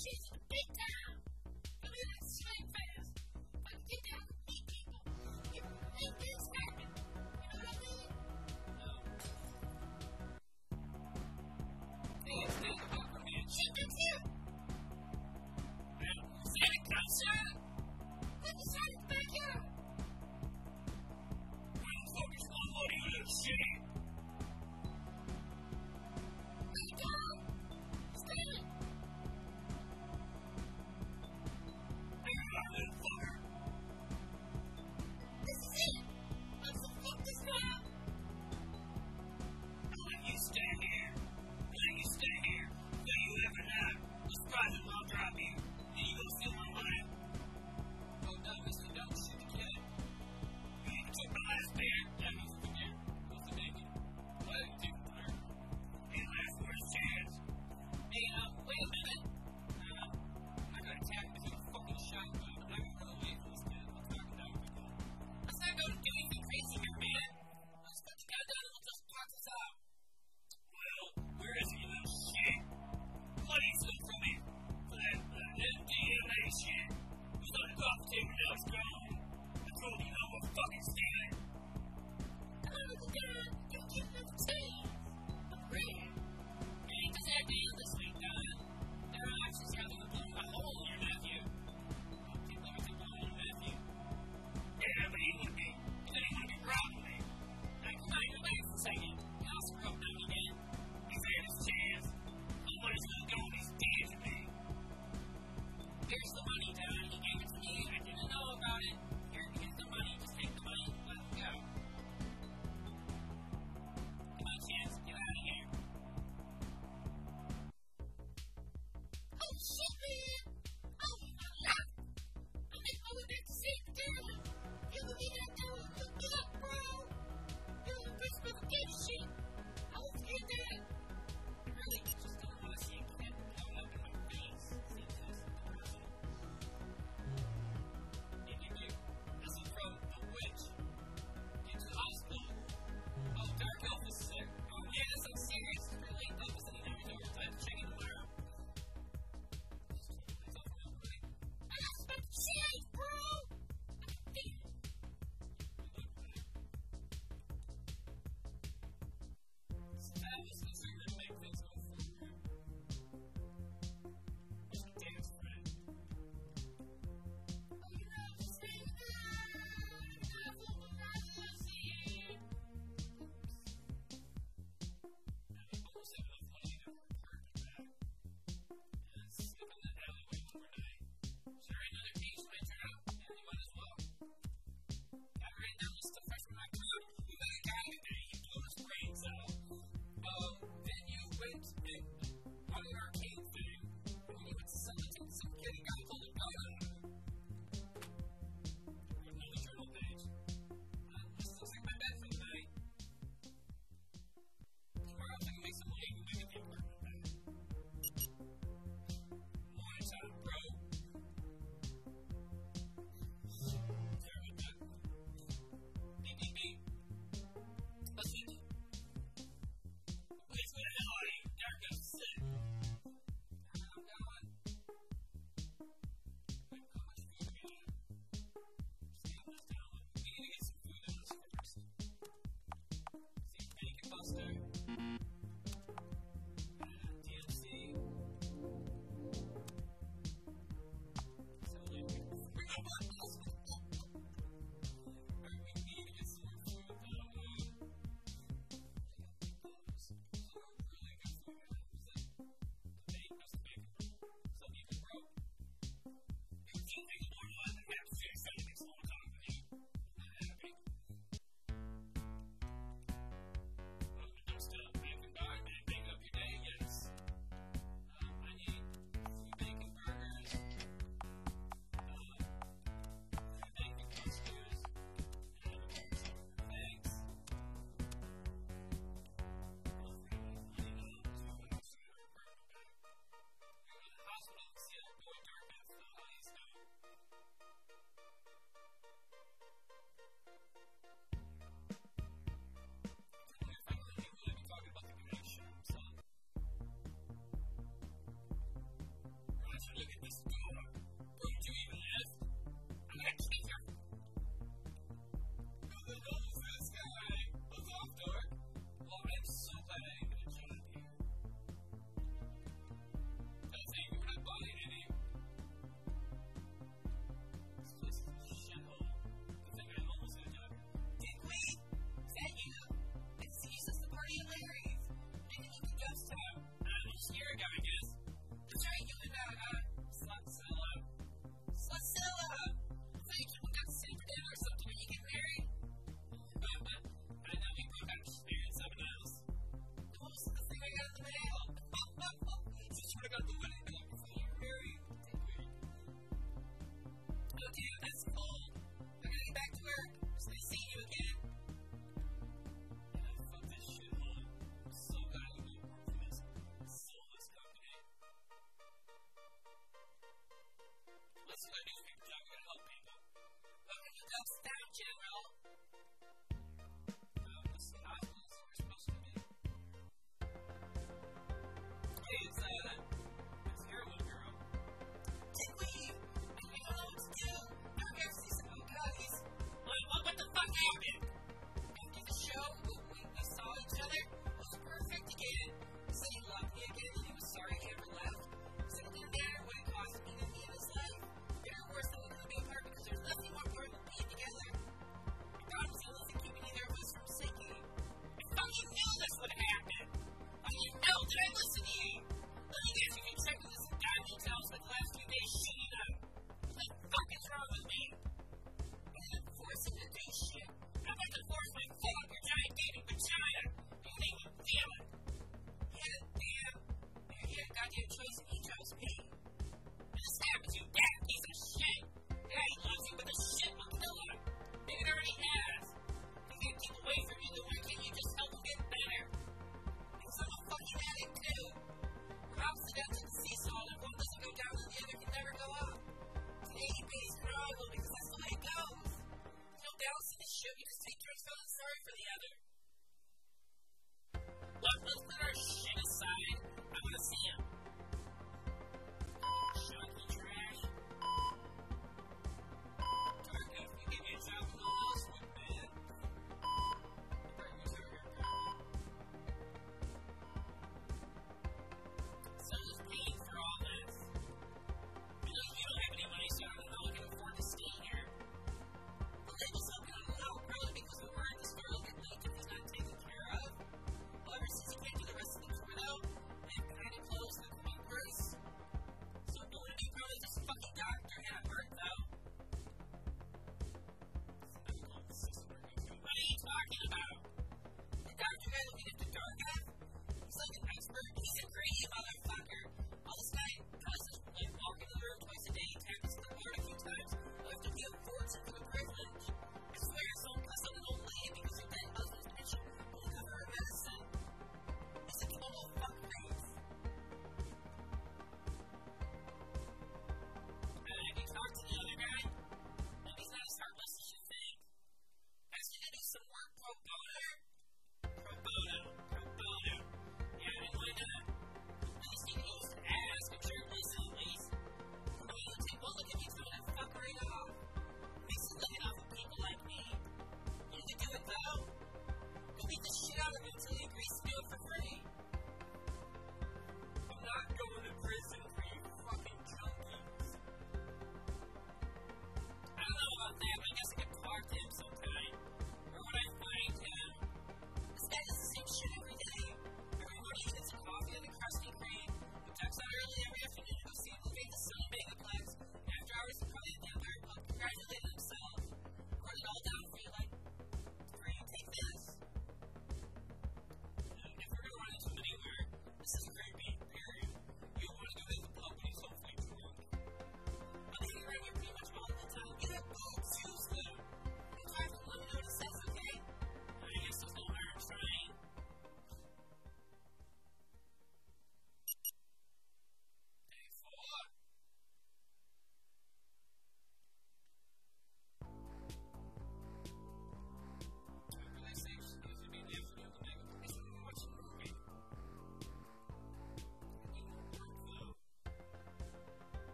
she's a big time. I mean, that's straight fast. I can get down and meet people. You make things happen. You know what I mean? No. Things do about the man. She's been here. Well, is that a cop shot? Put the shotties back here. I don't focus on what you little shit. This is it.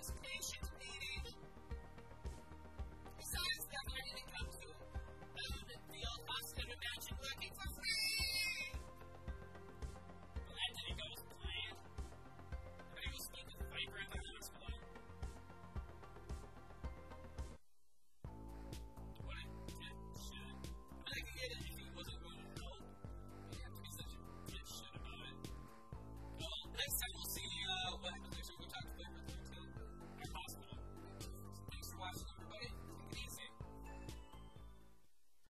this patient.